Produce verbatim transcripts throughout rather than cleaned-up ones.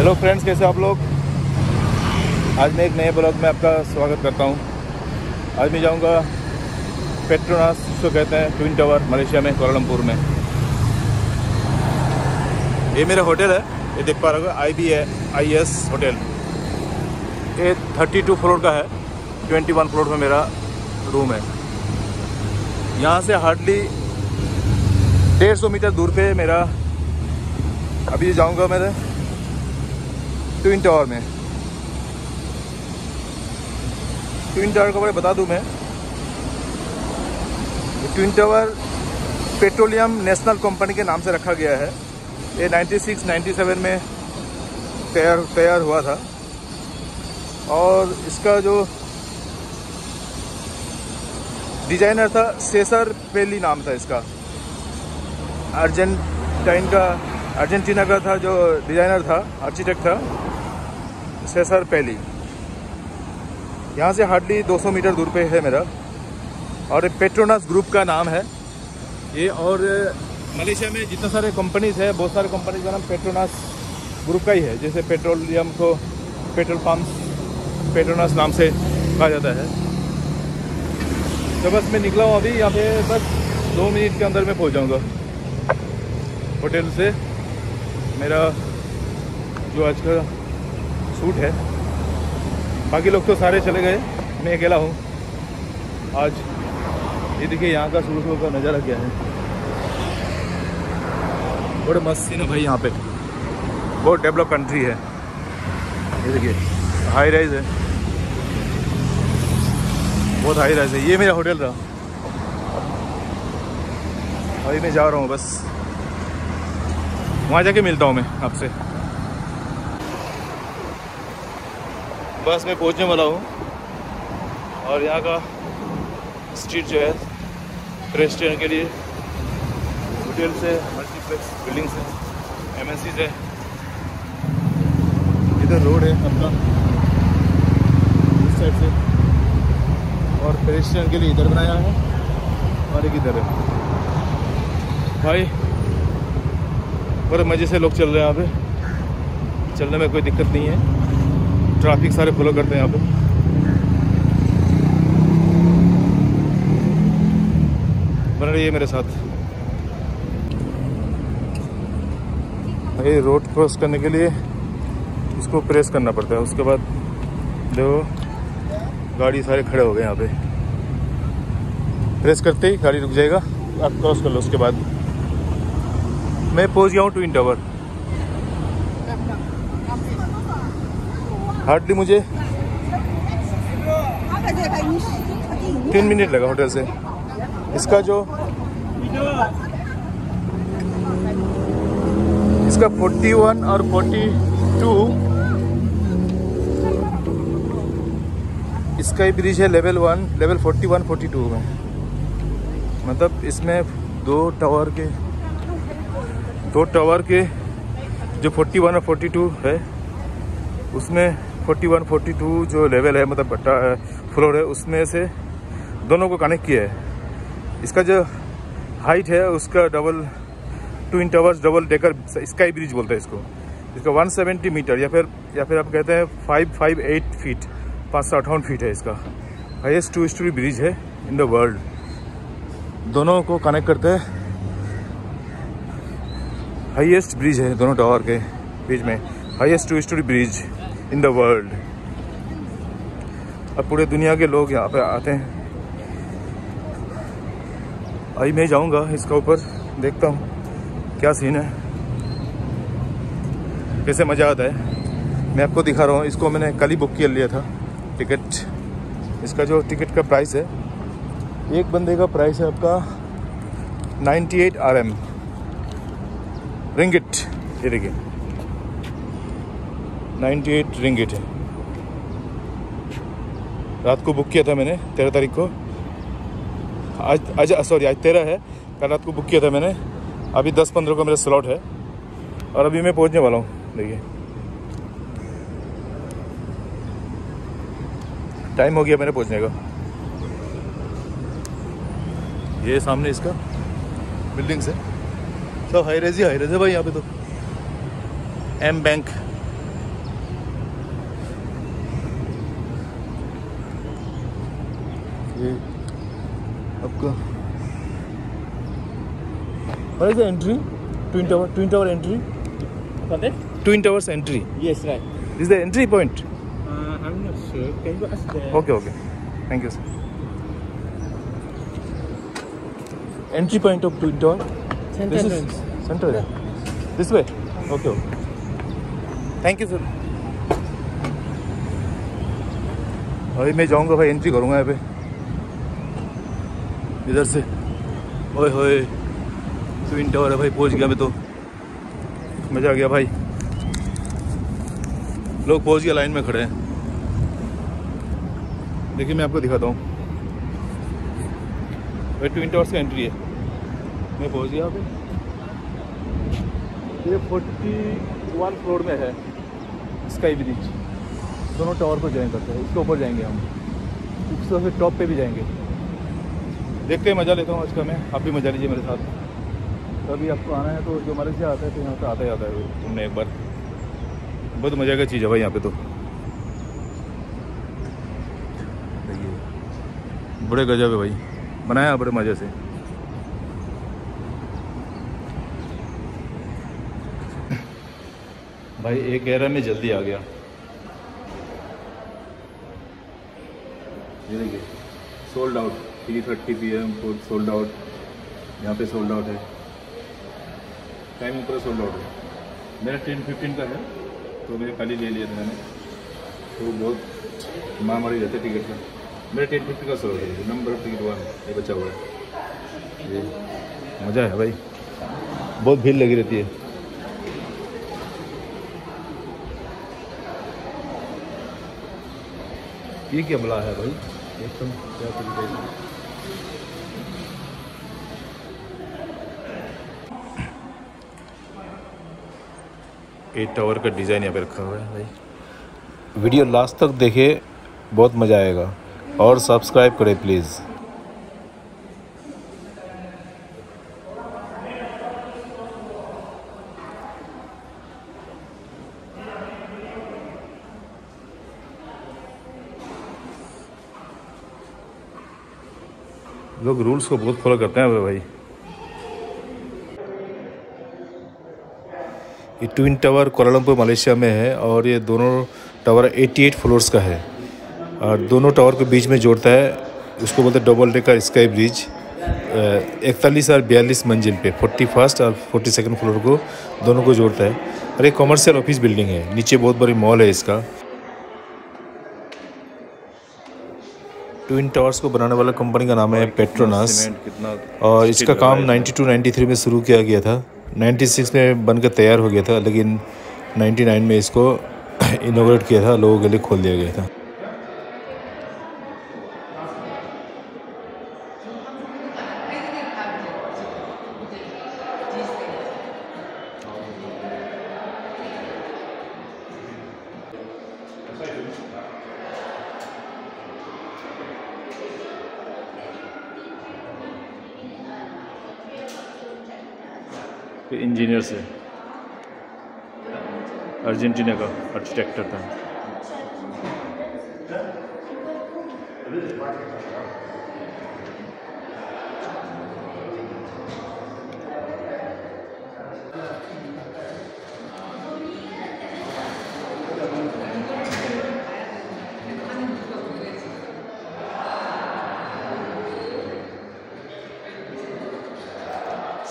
Hello friends, कैसे आप लोग। आज मैं एक नए ब्लॉग में आपका स्वागत करता हूं। आज मैं जाऊंगा पेट्रोनास जिसको कहते हैं ट्विन टावर, मलेशिया में कोलालमपुर में। ये मेरा होटल है, ये देख पा रहे हो I B I S hotel. ये बत्तीस फ्लोर का है, इक्कीस फ्लोर में मेरा रूम है। यहाँ से हार्डली डेढ़ सौ मीटर दूर पे मेरा, अभी जाऊँगा मेरे ट्विन टावर में। ट्विन टावर के बारे में बता दूँ मैं। Twin tower petroleum national company के नाम से रखा गया है। ये छियानवे सत्तानवे में तैयार तैयार हुआ था। और इसका जो डिज़ाइनर था सेसर पेली नाम था इसका, अर्जेंटाइन का अर्जेंटीना का था, जो डिज़ाइनर था, आर्किटेक्ट था सेसर पेली। यहाँ से हार्डली दो सौ मीटर दूर पे है मेरा। और पेट्रोनास ग्रुप का नाम है ये। और मलेशिया में जितने सारे कंपनीज़ है, बहुत सारे कंपनीज का नाम पेट्रोनास ग्रुप का ही है। जैसे पेट्रोलियम को पेट्रोल पम्प पेट्रोनास नाम से कहा जाता है। तो बस मैं निकला हूँ अभी यहाँ पे, बस दो मिनट के अंदर मैं पहुँच जाऊँगा होटल से। मेरा जो आज का सूट है, बाकी लोग तो सारे चले गए, मैं अकेला हूँ आज। ये देखिए यहाँ का सूर्य का नज़ारा क्या है, बड़ा मस्त सीन है भाई। यहाँ पे बहुत डेवलप कंट्री है। ये देखिए हाई राइज है, बहुत हाई राइज है। ये मेरा होटल था, अभी मैं जा रहा हूँ, बस वहाँ जाके मिलता हूँ मैं आपसे। बस मैं पहुँचने वाला हूँ। और यहाँ का स्ट्रीट जो है रेस्टोरेंट के लिए, होटल से मल्टीप्लेक्स बिल्डिंग्स है, एम एन सीज़ है। इधर रोड है अपना इस साइड से, और रेस्टोरेंट के लिए इधर बनाया है और एक इधर है। भाई बड़े मज़े से लोग चल रहे हैं यहाँ पे, चलने में कोई दिक्कत नहीं है। ट्रैफिक सारे फॉलो करते हैं यहाँ पे। बने रहिए मेरे साथ। ये रोड क्रॉस करने के लिए इसको प्रेस करना पड़ता है, उसके बाद देखो गाड़ी सारे खड़े हो गए यहाँ पे। प्रेस करते ही गाड़ी रुक जाएगा, आप क्रॉस कर लो। उसके बाद मैं पहुंच गया हूँ ट्विन टावर। हार्डली मुझे तीन मिनट लगा होटल से। इसका जो इसका इकतालीस और बयालीस इसका ही ब्रिज है, लेवल वन, लेवल इकतालीस बयालीस में। मतलब इसमें दो टावर के दो टावर के जो इकतालीस और बयालीस है, उसमें इकतालीस बयालीस जो लेवल है, मतलब फ्लोर है, उसमें से दोनों को कनेक्ट किया है। इसका जो हाइट है उसका double twin towers double decker sky bridge बोलते हैं इसको। इसका एक सौ सत्तर मीटर या फिर या फिर आप कहते हैं पाँच सौ अट्ठावन फीट, पाँच सौ अट्ठावन फीट है इसका। हाइस्ट टू स्टोरी ब्रिज है इन द वर्ल्ड। दोनों को कनेक्ट करते हैं, हाईएस्ट ब्रिज है दोनों टावर के बीच में, highest two storey bridge in the world. अब पूरे दुनिया के लोग यहाँ पे आते हैं। अभी मैं जाऊँगा इसका ऊपर, देखता हूँ क्या सीन है, कैसे मज़ा आता है। मैं आपको दिखा रहा हूँ। इसको मैंने कल ही बुक किया लिया था टिकट। इसका जो टिकट का प्राइस है, एक बंदे का प्राइस है आपका अट्ठानवे आर एम रिंगिट। ये देखिए अट्ठानवे रिंगिट है। रात को बुक किया था मैंने तेरह तारीख को, आज आज सॉरी आज तेरह है, कल रात को बुक किया था मैंने। अभी दस पंद्रह को मेरा स्लॉट है और अभी मैं पहुंचने वाला हूं। देखिए टाइम हो गया मेरे पहुंचने का। ये सामने इसका बिल्डिंग्स है, सब हाई रेज ही हाई रेज है भाई यहाँ पे। तो एम बैंक ये आपका What is the entry? Twin Tower. Twin Tower entry. What is it? Twin Towers entry. Yes, right. This is the entry point. Uh, I'm not sure. Can you ask that? Okay, okay. Thank you, sir. Entry point of Twin Tower. Center entrance. Center. Yeah. This way. Okay, okay. Thank you, sir. अभी मैं जाऊँगा भाई, entry करूँगा यहाँ पे इधर से। ओए होए ट्विन टावर है भाई, पहुँच गया मैं तो, मज़ा आ गया भाई। लोग पहुँच गया, लाइन में खड़े हैं। देखिए मैं आपको दिखाता हूँ भाई, ट्विन टावर्स का एंट्री है। मैं पहुँच गया यहाँ पे। ये फोर्टी वन फ्लोर में है स्काई ब्रिज, दोनों टावर पर ज्वाइन करते हैं। उसके ऊपर जाएंगे हम, उसके फिर टॉप पे भी जाएंगे। देखते हैं, मज़ा लेता हूँ आज का मैं। आप भी मज़ा लीजिए मेरे साथ। कभी आपको आना है तो जो हमारे से आता है तो यहाँ पे आता ही आता है। तुमने एक बार, बहुत मज़ा का चीज़ है भाई यहाँ पे तो। बड़े गजब है भाई, बनाया बड़े मज़े से। भाई एक एरा में जल्दी आ गया। ये देखिए sold out, three thirty P M को सोल्ड आउट, यहाँ पे सोल्ड आउट है। टाइम पूरा सोल्ड आउट है। मेरा टेन फिफ्टीन का है तो मैंने पहले ले लिया था मैंने, तो बहुत महामारी रहते टिकट का। मेरा टेन फिफ्टी का सोल्ड है, नंबर टिकट वन ये बचा हुआ है। ये मज़ा है भाई, बहुत भीड़ लगी रहती है। ये क्या बला है भाई, एकदम क्या तरीका है। एट टावर का डिज़ाइन यहाँ पे रखा हुआ है भाई। वीडियो लास्ट तक देखे, बहुत मज़ा आएगा। और सब्सक्राइब करें प्लीज़। लोग रूल्स को बहुत फॉलो करते हैं भाई। ये ट्विन टावर कोलालमपुर मलेशिया में है, और ये दोनों टावर अठासी फ्लोर्स का है, और दोनों टावर को बीच में जोड़ता है। उसको बोलते हैं डबल डेकर स्काई ब्रिज। इकतालीस और बयालीस मंजिल पे फोर्टी फर्स्ट और फोर्टी सेकेंड फ्लोर को दोनों को जोड़ता है। और एक कॉमर्शियल ऑफिस बिल्डिंग है, नीचे बहुत बड़ी मॉल है इसका। ट्विन टावर्स को बनाने वाला कंपनी का नाम है पेट्रोनास, और इसका काम बानवे तिरानवे में शुरू किया गया था। छियानवे में बनकर तैयार हो गया था, लेकिन निन्यानवे में इसको इनोवेट किया था, लोगों के लिए खोल दिया गया था। इंजीनियर से अर्जेंटीना का आर्किटेक्टर था।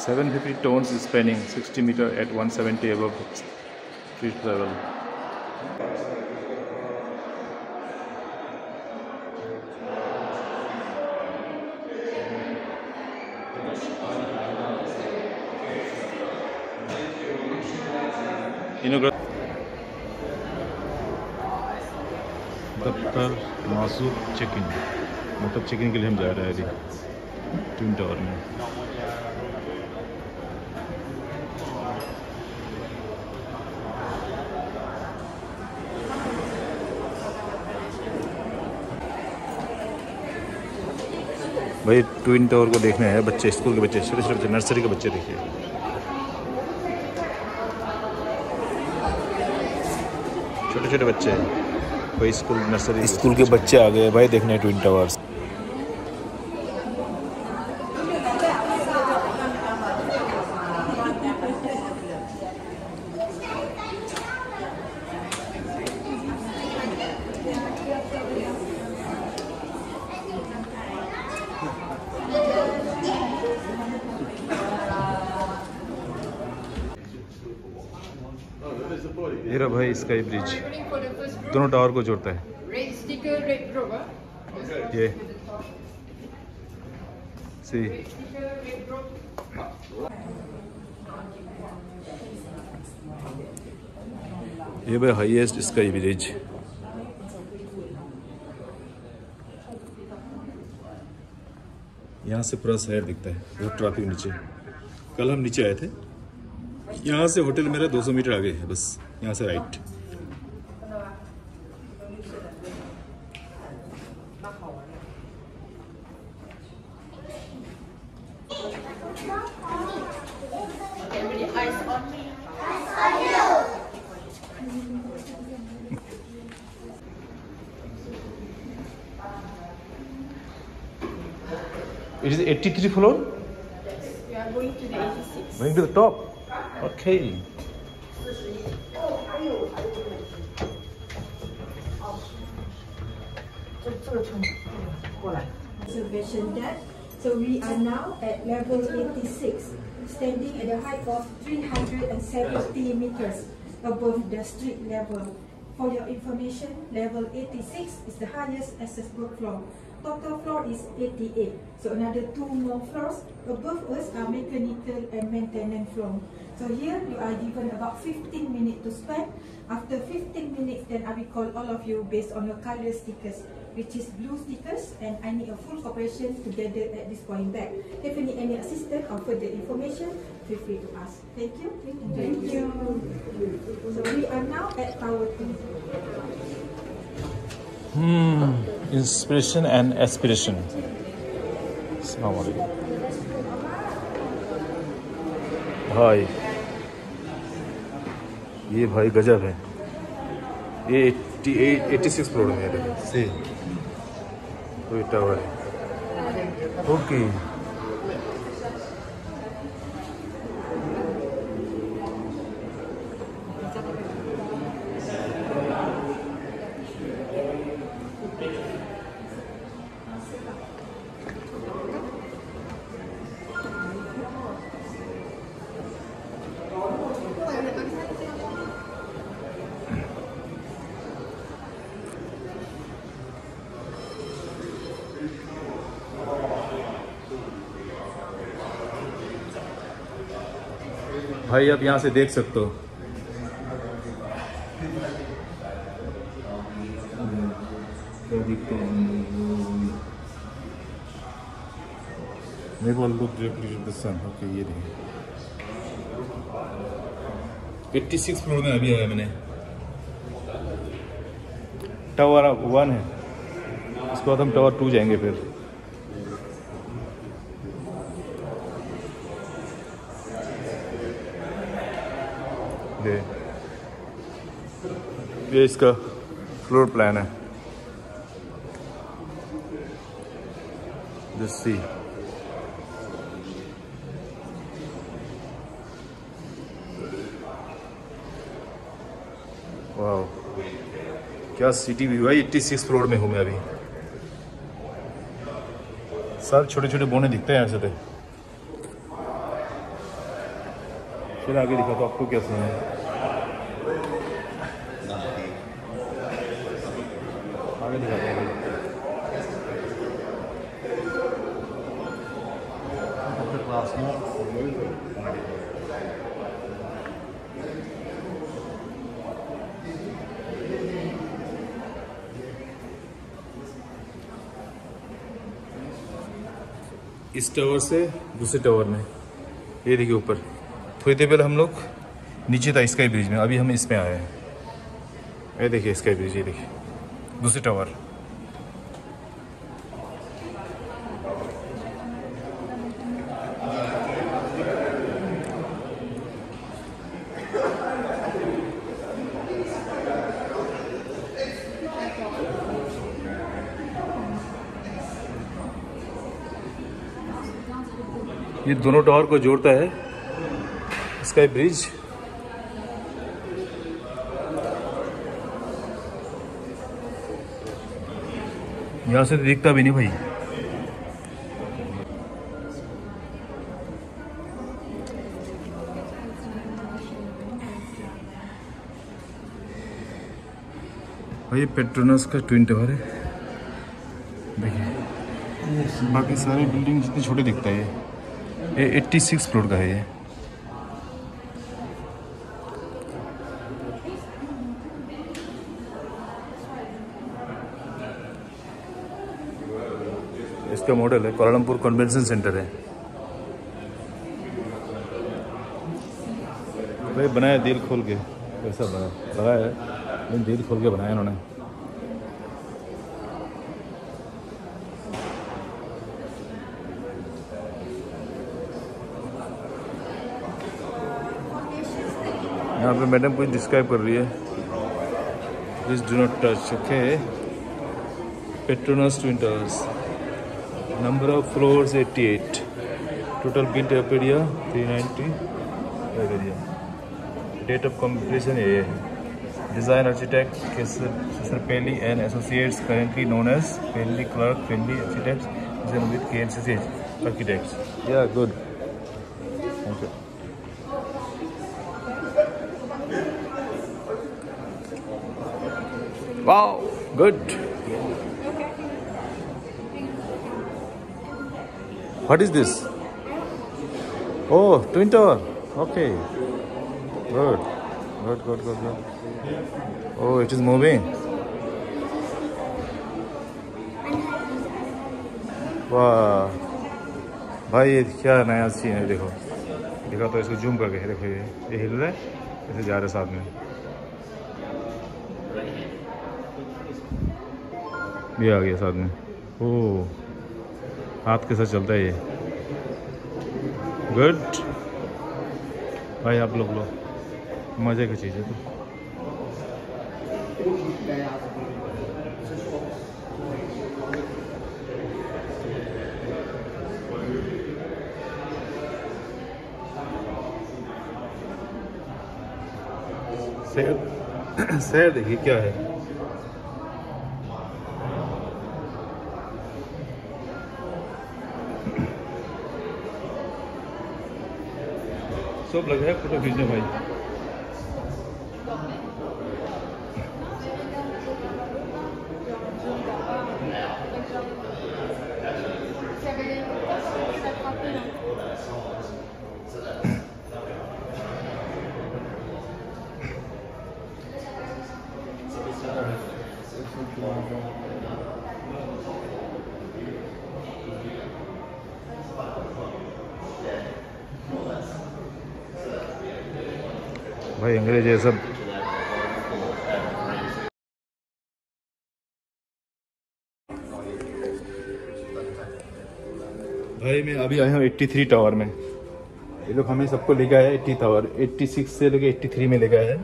seven hundred fifty tons spanning sixty meter at one seventy above street level. दफ्तर मासूक चेक इन, मतलब चेक इन के लिए हम जा रहे हैं अभी ट्विन टावर में। भाई ट्विन टावर को देखने आए बच्चे, स्कूल के बच्चे, छोटे छोटे बच्चे, नर्सरी के बच्चे। देखिए छोटे छोटे बच्चे हैं भाई, स्कूल नर्सरी स्कूल के बच्चे आ गए भाई देखने ट्विन टावर्स। ये रहा भाई इसका ये ब्रिज, दोनों टावर को जोड़ता है। ये सी ये भाई हाईएस्ट इसका ये ब्रिज। यहाँ से पूरा शहर दिखता है, बहुत ट्रैफिक नीचे। कल हम नीचे आए थे, यहाँ से होटल मेरा दो सौ मीटर आगे है बस, यहाँ से right. It is eighty-three floor. We are going to the eighty-six. Going to the top. Okay. Observation deck. So we are now at level eighty-six, standing at a height of three hundred seventy meters above the street level. For your information, level eighty-six is the highest accessible floor. Total floor is eighty-eight. So another two more floors above us are mechanical and maintenance floor. So here you are given about fifteen minutes to spend. After fifteen minutes, then I will call all of you based on your color stickers, which is blue stickers, and I need a full cooperation together at this point back. If you need any assistance or further information, feel free to ask. Thank you. Thank you. Thank you. So we are now at Tower Two. Hmm. Inspiration and aspiration. Assalamu alaikum. भाई ये भाई गजब है। ये eighty eight eighty six floor में है सी कोई tower है। ओके भाई आप यहाँ से देख सकते हो छियासी फ्लोर में अभी आया मैंने। टावर वन है, उसके बाद हम टावर टू जाएंगे फिर। ये इसका फ्लोर प्लान है। दिस सी वाओ क्या सिटी व्यू है। छियासी फ्लोर में हूँ मैं अभी। सब छोटे छोटे बोने दिखते हैं ऐसे। तो चलो आगे दिखाता हूँ आपको क्या सीन है। आगे दिखाता हूँ क्लास में। इस टावर से दूसरे टावर में ये देखिए ऊपर। थोड़ी देर पहले हम लोग नीचे था स्काई ब्रिज में, अभी हम इसमें आए हैं। ये देखिए स्काई ब्रिज, ये देखिए दूसरे टावर। ये दोनों टावर को जोड़ता है स्काई ब्रिज। यहाँ से दिखता भी नहीं भाई। और ये पेट्रोनस का ट्विन टावर है। देखिए बाकी सारे बिल्डिंग जितने छोटे दिखता है ये एट्टी सिक्स फ्लोर का है ये। इसका मॉडल है कोलालमपुर कन्वेंशन सेंटर है, भाई बनाया दिल खोल के, कैसा बना लगाया है, दिल खोल के बनाया इन्होंने। यहाँ पे मैडम कुछ डिस्क्राइब कर रही है, please do not touch. Okay Petronas twin towers, number of floors अठासी, total built up area three ninety area, date of completion ये है। Design architect Cesar Pelli and associates, currently known as Pelli Clarke Pelli architects, design with KSC architects. Yeah good, thank you. Wow good, what is this? Oh twin tower, okay good good good good good. Oh it is moving, वाह भाई ये क्या नया scene है। देखो देखा तो इसको जूम करके देखो, ये ये हिल रहा है, ऐसे जा रहा है साथ में, ये आ गया साथ में। ओह हाथ के साथ चलता है ये, गुड भाई आप लोग लो, मजे की चीज़ है। तो शहर शहर देखिए क्या है, सब लग रहा है फोटो खींचने भाई। भाई अंग्रेज ये सब भाई। मैं अभी आया हूँ तिरासी टावर में, ये लोग हमें सबको ले गए हैं अस्सी टावर, छियासी से लेके तिरासी में ले गए हैं।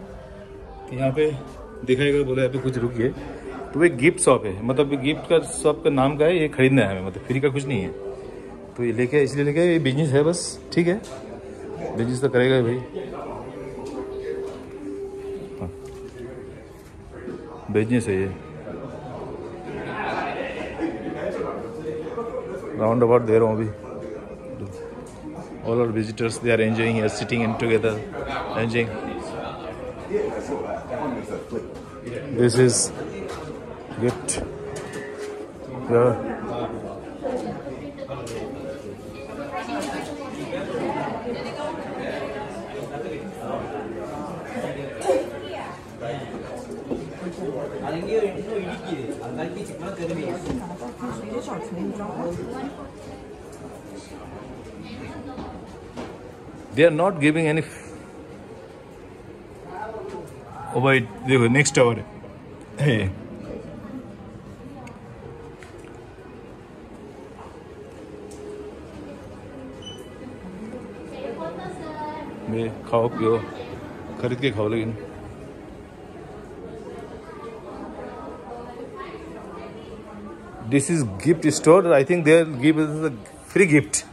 तो यहाँ पे दिखाएगा बोला यहाँ पे कुछ रुकिए, तो ये गिफ्ट शॉप है, मतलब गिफ्ट का शॉप का नाम का है, ये खरीदना है हमें, मतलब फ्री का कुछ नहीं है। तो ये लेके इसलिए लेके ये बिजनेस है बस, ठीक है बिजनेस तो करेगा भाई, बिजनेस है ये। राउंड अबाउट दे रहा हूँ अभी। All our visitors they are enjoying here, sitting in together enjoying. This is gift, they are not giving any oh wait the next hour hey me khao pio kharid ke khao lekin this is gift store, I think they will give us a free gift.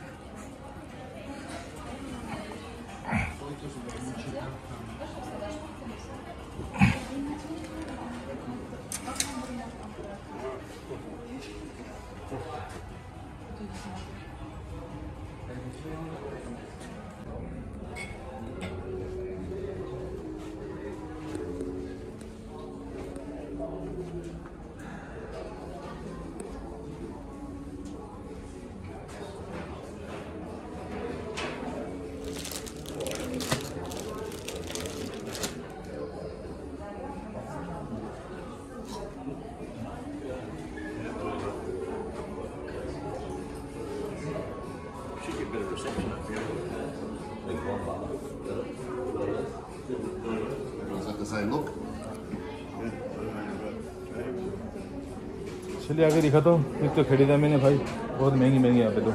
चलिए आगे दिखा तो एक तो खरीदा मैंने भाई बहुत महंगी महंगी यहाँ पे तो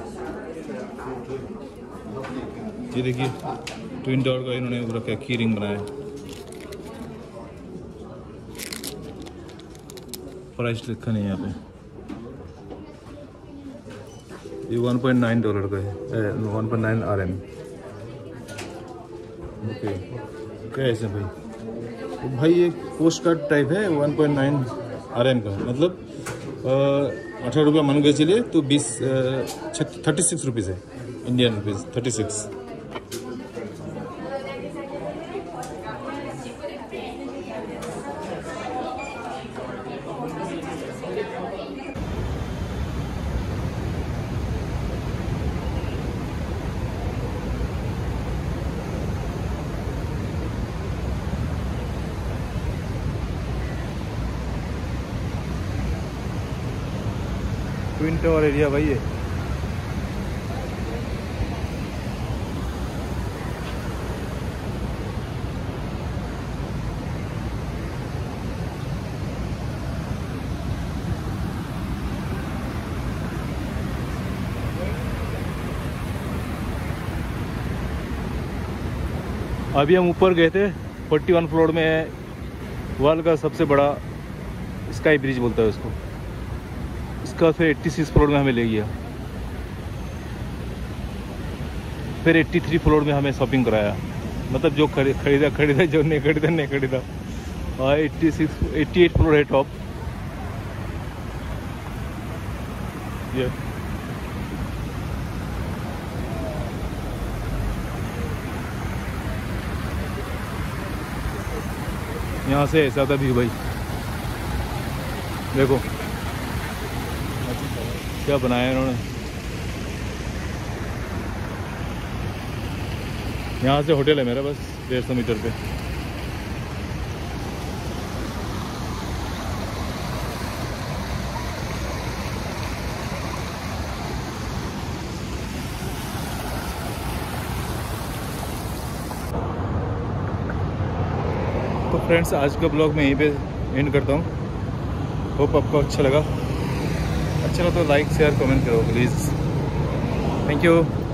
ये देखिए ट्विन टावर का इन्होंने रखा है की रिंग बनाया प्राइस लिखा नहीं यहाँ पे ये वन पॉइंट नाइन डॉलर का है one point nine R M okay क्या है ऐसे भाई तो भाई ये पोस्ट कार्ड टाइप है one point nine R M का मतलब अठारह रुपया मान के चलिए तो बीस थर्टी सिक्स रुपीज़ है Indian rupees thirty six twin tower area भाई है अभी हम ऊपर गए थे इकतालीस फ्लोर में है वर्ल्ड का सबसे बड़ा स्काई ब्रिज बोलता है उसको इसका फिर छियासी फ्लोर में हमें ले गया फिर तिरासी फ्लोर में हमें शॉपिंग कराया मतलब जो खरीदा खरीदा जो नहीं खरीदा नहीं खरीदा और छियासी अट्ठासी फ्लोर है टॉप ये यहाँ से ऐसा था भी भाई देखो क्या बनाया इन्होंने यहाँ से होटल है मेरा बस डेढ़ सौ मीटर पे तो फ्रेंड्स आज का ब्लॉग मैं यहीं पे एंड करता हूँ होप आपको अच्छा लगा अच्छा लगा तो लाइक शेयर कमेंट करो प्लीज़ थैंक यू।